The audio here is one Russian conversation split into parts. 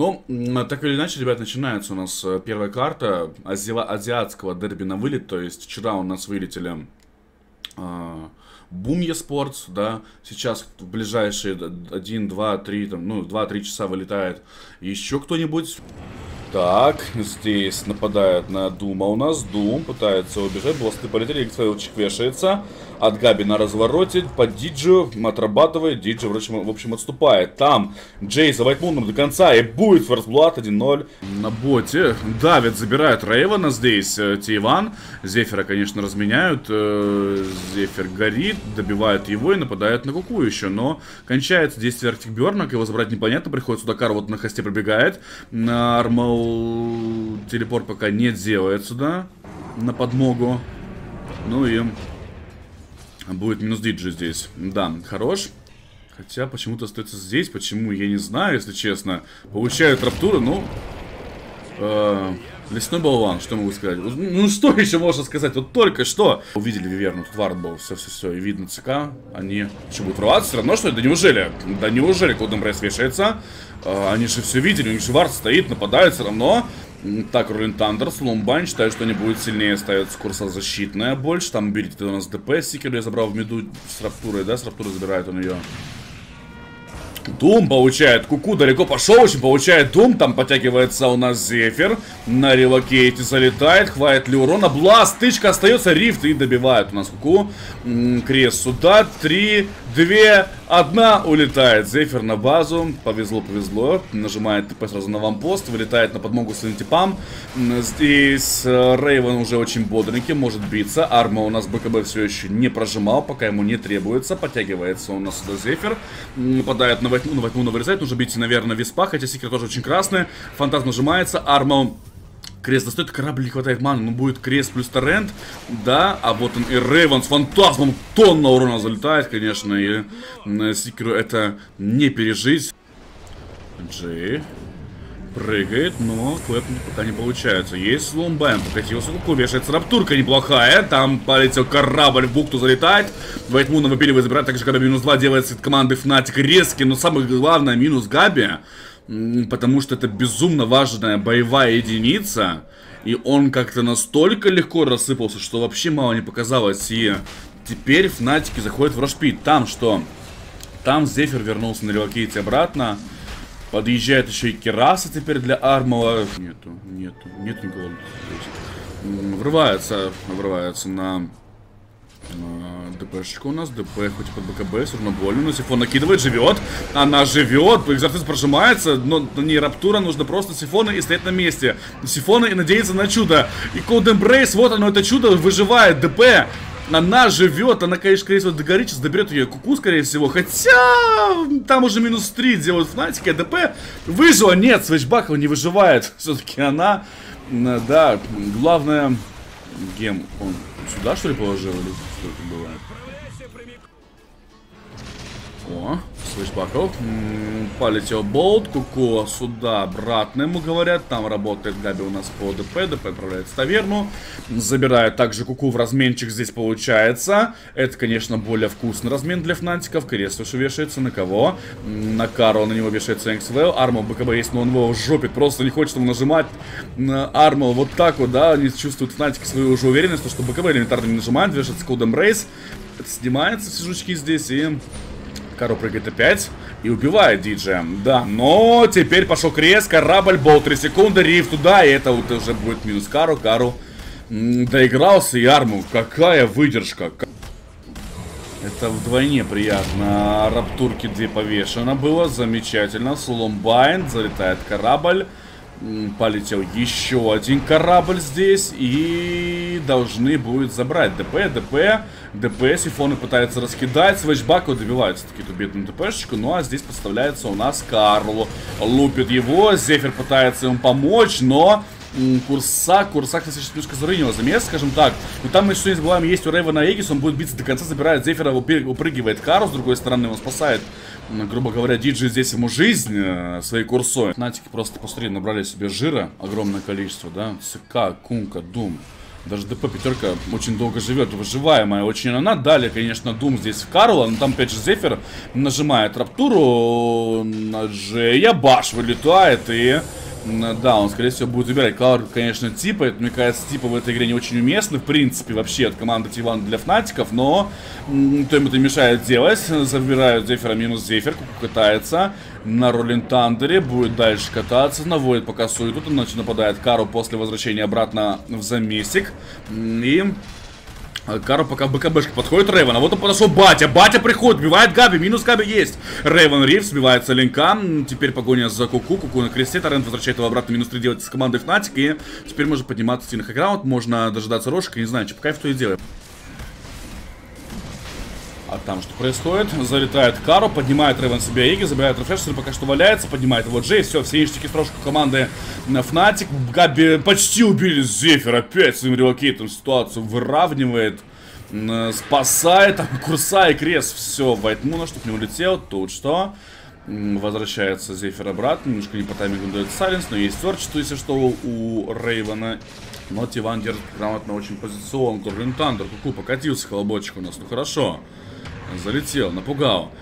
Ну, так или иначе, ребят, начинается у нас первая карта азиатского дерби на вылет. То есть вчера у нас вылетели Бум Е-спортс, да. Сейчас в ближайшие 1, 2, 3, там, ну, 2-3 часа вылетает еще кто-нибудь. Так, здесь нападает на Дума у нас. Дум пытается убежать. Бласты полетели, эксфайлчик вешается. От Габи на развороте. По ДиДжею отрабатывает. ДиДжей, в общем, отступает. Там Джей за Вайтмуном до конца. И будет ферстблад 1-0. На боте давит, забирает Рейвана. Здесь Тиван. Зефира, конечно, разменяют. Зефир горит. Добивает его и нападает на Куку еще. Но кончается действие Арктик Бёрна. Его забрать непонятно. Приходит сюда Карл, вот на хосте пробегает. На Армел телепорт пока не делает сюда. На подмогу. Ну и... будет минус ДиДжей здесь. Да, хорош. Хотя почему-то остается здесь. Почему, я не знаю, если честно. Получают раптуры, ну... лесной болван, что могу сказать. Ну что еще можно сказать? Вот только что увидели Виверну, тут вард был, все-все-все. И видно ЦК, они что, будут рваться? Все равно, что ли? Да неужели? Да неужели? Кодом Брейс вешается. Они же все видели, у них же вард стоит, нападает все равно. Так, Рулин Тандер, Сломбайн, считаю, что они будут сильнее, ставится курса защитная больше. Там берите у нас ДП, Сикер я забрал в миду с раптурой, да, с раптурой забирает он ее. Дум получает, Куку далеко пошел, очень получает Дум, там подтягивается у нас Зефир, на релокейте залетает, хватит ли урона, бласт, тычка остается, Риф и добивает у нас Куку, Крес сюда, 3, 2, 1, улетает Зефир на базу, повезло, нажимает ТП сразу на вампост, вылетает на подмогу своим типам, здесь Рейвен уже очень бодренький, может биться, Арма у нас БКБ все еще не прожимал, пока ему не требуется, подтягивается у нас сюда Зефир, нападает на Вайтмуна вырезает, нужно бить, наверное, Виспа, хотя Сикер тоже очень красный. Фантазм нажимается, Армел Крест достает, корабль не хватает маны, но будет Крест плюс Торрент, да, а вот он и Рейвен с фантазмом, тонна урона залетает, конечно, и Сикеру это не пережить. Джей прыгает, но клэп пока не получается. Есть сломбайм, покатился Куку, вешается раптурка неплохая. Там полетел корабль, в бухту залетает. Вайтмуна выпиливает, забирает. Также когда минус 2 делается от команды Фнатик резкий. Но самое главное, минус Габи. Потому что это безумно важная боевая единица. И он как-то настолько легко рассыпался, что вообще мало не показалось. И теперь Фнатики заходят в рашпит. Там что? Там Зефир вернулся на релокейте обратно. Подъезжает еще и Кераса теперь для Армела. Нету никого. Врывается на ДПшечку у нас. ДП хоть и под БКБ, все равно больно. Но Сифон накидывает, живет. Она живет. Экзорцизм прожимается. Но не раптура, нужно просто Сифона и стоять на месте. Сифона и надеяться на чудо. И Кодем Брейс, вот оно, это чудо, выживает. ДП. Она живет, она, конечно, скорее всего, догорит, сейчас доберет ее Куку, скорее всего. Хотя, там уже минус 3 делают Фнатики, а ДП выжила. Нет, Свечбакова не выживает. Все-таки она, да, главное, гем он сюда, что ли, положил? Или что это было? О, Свечбаков. Полетел Болт, Куку сюда обратно, ему говорят. Там работает Габи у нас по ДП. ДП отправляет в таверну. Забирает также Куку в разменчик, здесь получается. Это, конечно, более вкусный размен для Фнатиков. Крес уж вешается на кого? На Карла, на него вешается Эксвел. Армел БКБ есть, но он его жопит. Просто не хочет ему нажимать. Армел вот так вот, да. Они чувствуют Фнатики свою уже уверенность, что БКБ элементарно не нажимает. Вешается Кодом Рейс. Снимается все жучки здесь и... Карл прыгает опять и убивает ДиДжея, да, но теперь пошел Крес, корабль, бол 3 секунды, Риф туда, и это вот уже будет минус Кару, доигрался и Арму, какая выдержка, это вдвойне приятно, раптурки 2 повешено было, замечательно, Сломбайн, залетает корабль, полетел еще один корабль здесь и должны будут забрать ДП, Сифоны пытаются раскидать, Свэчбаку добивают все-таки эту бедную ДПшечку, ну а здесь подставляется у нас Карл, лупит его, Зефир пытается ему помочь, но Курсак, кстати, сейчас плюшка зарынила замес, скажем так, но там еще не забываем, есть у Рейвена Эгис, он будет биться до конца, забирает Зефира, упрыгивает Карл, с другой стороны он спасает, грубо говоря, ДиДжей здесь ему жизнь своей курсой. Фнатики просто посмотри, набрали себе жира огромное количество, да, ЦК, Кунка, Дум, Даже ДП пятерка очень долго живет, выживаемая очень она. Далее, конечно, Дум здесь в Карла, но там опять же Зефир нажимает раптуру на Джея, баш вылетает и... Да, он, скорее всего, будет убирать. Карл, конечно, типа. Это, мне кажется, типа в этой игре не очень уместно. В принципе, вообще, от команды Тиван для Фнатиков. Но кто им это мешает делать. Забирают Зефира, минус Зефир. Куку катается на Роллинг Тандере. Будет дальше кататься. Наводит пока суету. Значит, нападает Карл после возвращения обратно в замесик. И... Карл пока БКБшка подходит Рейвен, а вот он подошел Батя. Батя приходит, убивает Габи, минус Габи есть. Рейвен Риф, сбивается Линка. Теперь погоня за Куку, Куку на кресте. Торрент возвращает его обратно, минус 3 делает с командой Фнатик. И теперь можно подниматься в сильных аккаунт. Можно дожидаться Рошика, не знаю, что по кайфу то и делает. А там что происходит? Залетает Карл, поднимает Рейвен себе Иги, забирает рефрешер, пока что валяется, поднимает его Джей. Все ништяки строжку команды Фнатик. Габи почти убили. Зефир опять своим релокейтом ситуацию выравнивает. Спасает. Там Курса и Крес. Все, Вайтмуна, чтоб не улетел. Тут что? Возвращается Зефир обратно. Немножко не по таймингу дает Сайленс, но есть творчество, если что, у Рейвена. Но Тиван держит грамотно очень позиционку. Роллинг Тандер, Куку, покатился колобочек у нас. Ну хорошо. Залетел, напугал.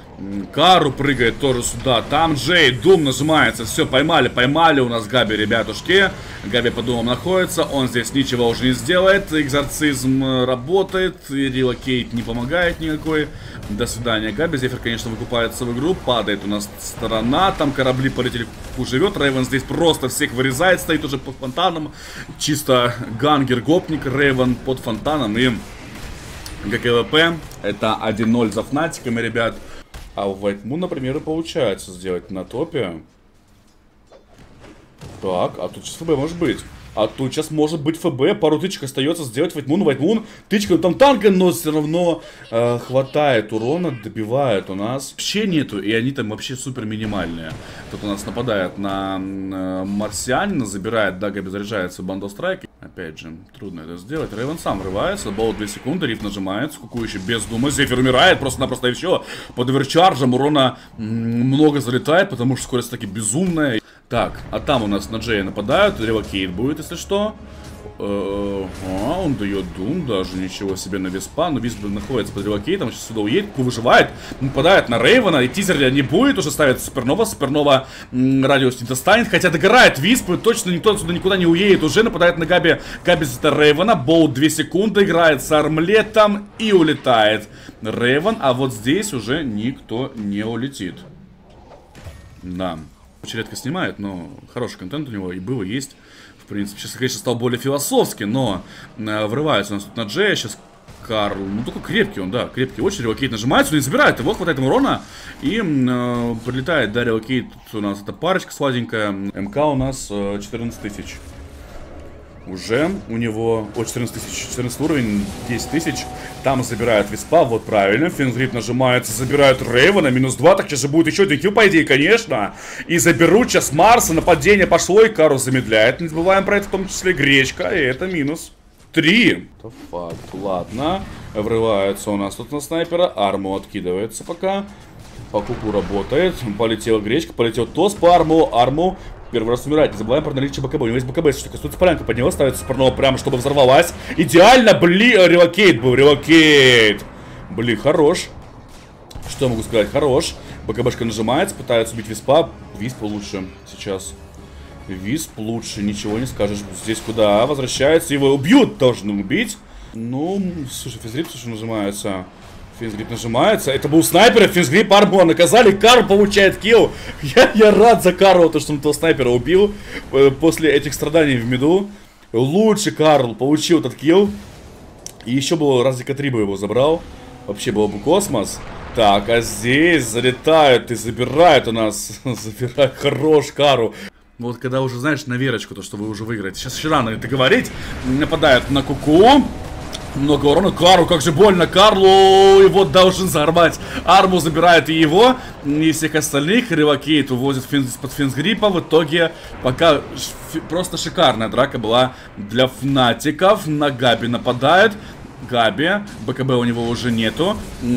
Кару прыгает тоже сюда. Там Джей, Дум нажимается. Все, поймали у нас Габи, ребятушки. Габи по Думам находится. Он здесь ничего уже не сделает. Экзорцизм работает. Релокейт не помогает никакой. До свидания, Габи. Зефир, конечно, выкупается в игру. Падает у нас сторона. Там корабли полетели. Куку живет. Рейвен здесь просто всех вырезает. Стоит уже под фонтаном. Чисто гангер-гопник. Рейвен под фонтаном и... ГКВП, это 1-0 за Фнатиками, ребят. А у Вайтмун, например, и получается сделать на топе. Так, а тут сейчас ФБ может быть. А тут сейчас может быть ФБ, пару тычек остается сделать Вайтмун. Вайтмун, тычка, ну там танка, но все равно хватает урона, добивает у нас. Вообще нету, и они там вообще супер минимальные. Тут у нас нападает на Марсианина, забирает, да, Габи заряжается в бандострайке. Опять же, трудно это сделать. Рейвен сам рывается, Болт 2 секунды, Риф нажимается, Куку еще без Дума. Зефир умирает, просто-напросто и все. Под оверчаржем урона много залетает, потому что скорость таки безумная. Так, а там у нас на Джея нападают, релокейт будет, если что. Он дает Дум, даже ничего себе на Виспа. Но Висп находится под релокейтом, сейчас сюда уедет, Куку выживает. Нападает на Рейвена, и тизерля не будет, уже ставит Супернова. Супернова радиус не достанет, хотя догорает Висп, и точно никто отсюда никуда не уедет. Уже нападает на Габи, Габи за Рейвена, Болт 2 секунды, играет с Армлетом и улетает Рейвен, а вот здесь уже никто не улетит. Да. Очень редко снимает, но хороший контент у него и был, и есть. В принципе, сейчас, конечно, стал более философский, но врывается у нас тут на Джея. Сейчас Карл, ну только крепкий он, да, крепкий очень. Релокейт нажимается, но не забирает его, хватает ему урона. И прилетает, да, релокейт у нас. Это парочка сладенькая. МК у нас 14 тысяч. Уже у него... О, 14 тысяч. 14 уровень, 10 тысяч. Там забирают Виспа, вот правильно. Фингрип нажимается, забирают Рейвена. Минус 2, так сейчас же будет еще один килл, по идее, конечно. И заберут сейчас Марса. Нападение пошло, и Кару замедляет. Не забываем про это, в том числе Гречка. И это минус 3. Это факт. Ладно. Врываются у нас тут на снайпера. Арму откидывается пока. По Куку работает. Полетела Гречка, полетел Тос по Арму. Арму... Первый раз умирает, не забываем про наличие БКБ. У него есть БКБ, если что, кастуется полянка, под него ставится Супернова прямо, чтобы взорвалась. Идеально, блин, релокейт был, релокейт. Блин, хорош. Что я могу сказать, хорош. БКБшка нажимается, пытается убить Виспа. Висп лучше сейчас. Висп лучше, ничего не скажешь. Здесь куда возвращается, его убьют, должны убить. Ну, слушай, физрип, слушай, нажимается. Финсгрип нажимается. Это был снайпер, Финсгрип Арму наказали. Карл получает килл. Я рад за Карла, то, что он того снайпера убил. После этих страданий в миду. Лучше Карл получил этот килл. И еще было разика 3 бы его забрал. Вообще был бы космос. Так, а здесь залетают и забирают у нас. Забирают, хорош Карл. Вот когда уже, знаешь, на верочку, то, что вы уже выиграете. Сейчас еще рано это говорить. Нападают на Куку. Много урона. Кару, как же больно. Карлу его должен взорвать. Арму забирает и его, и всех остальных. Релокейт увозит под финсгриппа. В итоге пока просто шикарная драка была для Фнатиков. На Габи нападают. Габи. БКБ у него уже нету.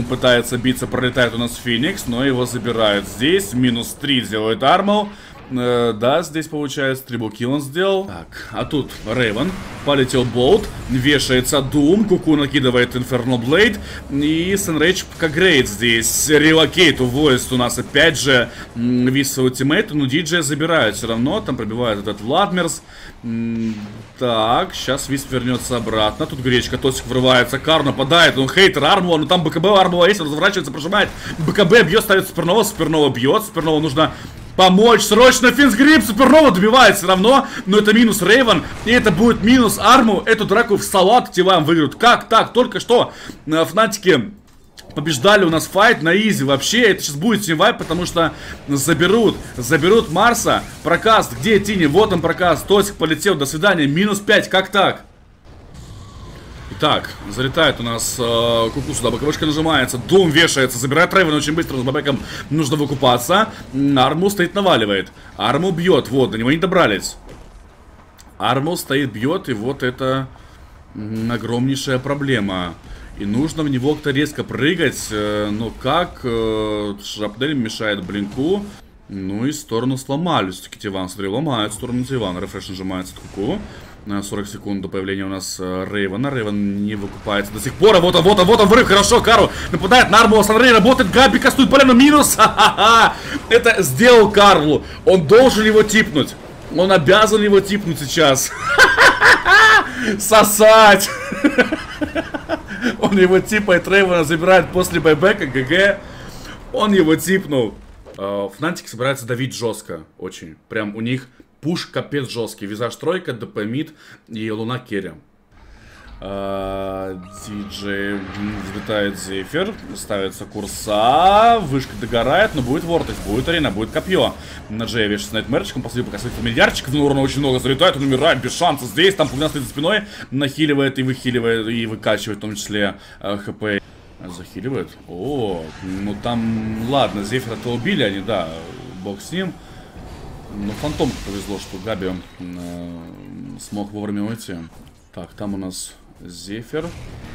Пытается биться. Пролетает у нас Феникс, но его забирают здесь. Минус 3 делает Армел. Да, здесь получается трибуки он сделал. Так, а тут Рейвен. Полетел Болт. Вешается Дум. Куку накидывает Инферно Блейд. И Сенрейдж пока грейд здесь. Релокейт увозит у нас опять же Висса ультимейта. Но ДиДжей забирают все равно. Там пробивает этот Ладмерс. Так, сейчас Висп вернется обратно. Тут Гречка, Тосик врывается. Карл нападает. Он хейтер Армела. Но там БКБ Армела есть. Он разворачивается, прожимает. БКБ бьет, ставит Супернова. Супернова бьет. Супернова нужно... помочь срочно, финсгрипп, Супернова добивает все равно, но это минус Рейвен, и это будет минус Арму, эту драку в салат Тиван выиграют. Как так? Только что на Фнатике побеждали у нас файт на изи вообще, это сейчас будет тимвайп, потому что заберут Марса, прокаст, где Тини, вот он прокаст, Тосик полетел, до свидания, минус 5, как так? Так, залетает у нас Куку сюда, боковочка нажимается, Дум вешается, забирает Рейвена очень быстро, с бабеком нужно выкупаться. Арму стоит, наваливает. Арму бьет, вот, до него не добрались. Арму стоит, бьет, и вот это огромнейшая проблема. И нужно в него как-то резко прыгать, но как? Шрапнель мешает блинку. Ну и сторону сломали, все-таки Тиван, смотри, ломают сторону Тивана, рефреш нажимается от Куку. На 40 секунд до появления у нас Рейвена. Рейвен не выкупается до сих пор. Вот он, вырыв. Хорошо, Карл нападает на Арму. Санрей работает. Габи кастует. Блин, минус. Ха-ха-ха. Это сделал Карлу. Он должен его типнуть. Он обязан его типнуть сейчас. Сосать. Он его типает. Рейвена забирает после байбека. ГГ. Он его типнул. Фнатик собирается давить жестко. Очень. Прям у них... пуш капец жесткий. Визаж тройка, ДП мид и луна керри. ДиДжей взлетает Зефир. Ставится курса. Вышка догорает, но будет вортекс, будет арена, будет копье. На Джея вешается снайпмерчиком. Последний пока своих миллиардчиков. Но урона очень много. Залетает, он умирает без шанса. Здесь там пугна стоит за спиной. Нахиливает и выхиливает. И выкачивает в том числе ХП. Захиливает? О, ну там... ладно, Зефира-то убили они, да. Бог с ним. Но Фантомку повезло, что Габи смог вовремя уйти. Так, там у нас Зефир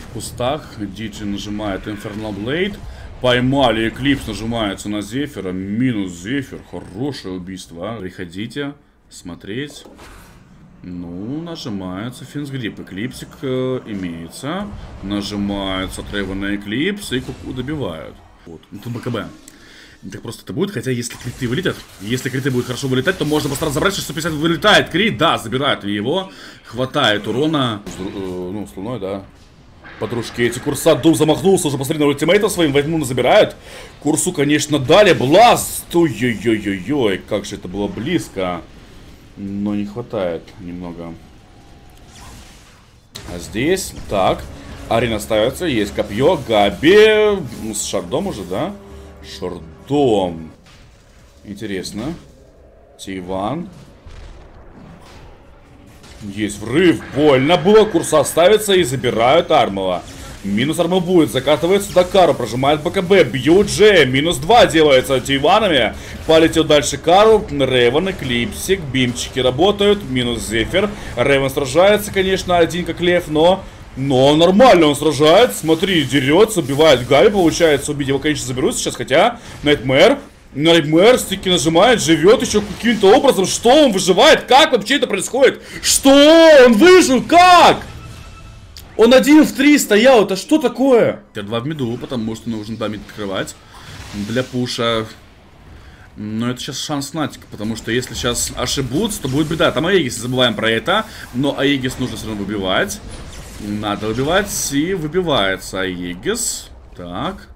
в кустах. ДиДжей нажимает Infernal Blade. Поймали, Эклипс нажимается на Зефира. Минус Зефир. Хорошее убийство. Приходите смотреть. Ну, нажимается финсгрип. Эклипсик имеется. Нажимается Тревор на Эклипс. И Куку добивают. Вот, ну тут БКБ. Не так просто это будет, хотя если криты вылетят, если криты будут хорошо вылетать, то можно постараться забрать, что 150 вылетает крит, да, забирают его, хватает урона. Ну, с луной, да. Подружки, эти курса, Дум замахнулся уже посреди на ультимейта своим, Вайтмуна забирают. Курсу, конечно, дали, бласт, ой-ой-ой-ой-ой, как же это было близко. Но не хватает немного. А здесь, так, арена ставится, есть копье, Габи, с шардом уже, да? Шордом. Интересно. Тиван. Есть врыв. Больно было. Курса ставится и забирают Армела. Минус Армел будет. Закатывается до Кару. Прожимает БКБ. Бьют Джея. Минус 2 делается Тиванами. Полетел дальше Кару. Рейвен, Эклипсик. Бимчики работают. Минус Зефир. Рейвен сражается, конечно, один как лев, но... но нормально он сражается, смотри, дерется, убивает Габи, получается убить его, конечно, заберут сейчас, хотя Найтмэр стики нажимает, живет еще каким-то образом, что он выживает, как вообще это происходит, что он выжил, как? Он 1 в 3 стоял, это что такое? Т2 в миду, потому что нужно дамит открывать для пуша. Но это сейчас шанс Фнатика, потому что если сейчас ошибутся, то будет беда, там Аегис, забываем про это, но Аегис нужно все равно выбивать. Надо выбивать, и выбивается Аегис. Так.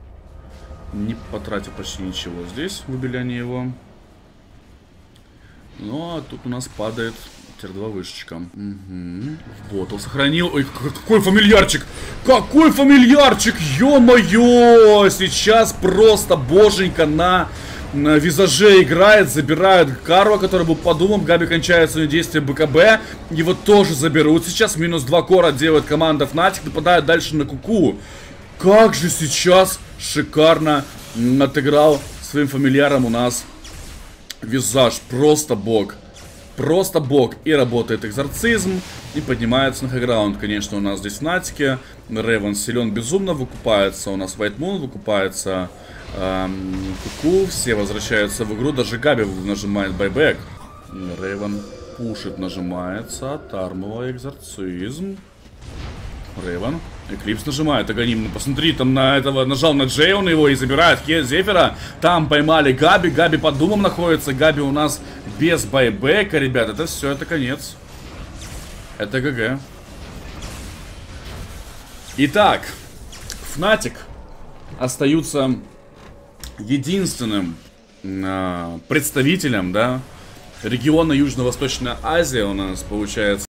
Не потратил почти ничего здесь, выбили они его. Ну, а тут у нас падает Тир-2 вышечка. Угу. Вот, он сохранил... ой, какой фамильярчик! Какой фамильярчик! Ё-моё! Сейчас просто боженька на визаже играет, забирают Карла, который был под умом. Габи кончается у него действие БКБ. Его тоже заберут. Сейчас минус 2 кора делает команда Фнатик. Нападают дальше на Куку. Как же сейчас шикарно отыграл своим фамильяром у нас визаж. Просто бог. Просто бог. И работает экзорцизм. И поднимается на хайграунд. Конечно, у нас здесь Фнатики. Рейвен силен безумно. Выкупается у нас Вайтмун. Выкупается Куку, все возвращаются в игру, даже Габи нажимает байбек. Рейвен пушит, нажимается, от Армела экзорцизм. Рейвен, Эклипс нажимает, агоним, посмотри, там на этого, нажал на Джей, он его и забирает, Зефира, там поймали Габи, Габи под думом находится, Габи у нас без байбека, ребят, это все, это конец. Это ГГ. Итак, Фнатик остаются единственным представителем, да, региона Южно-Восточная Азия у нас получается.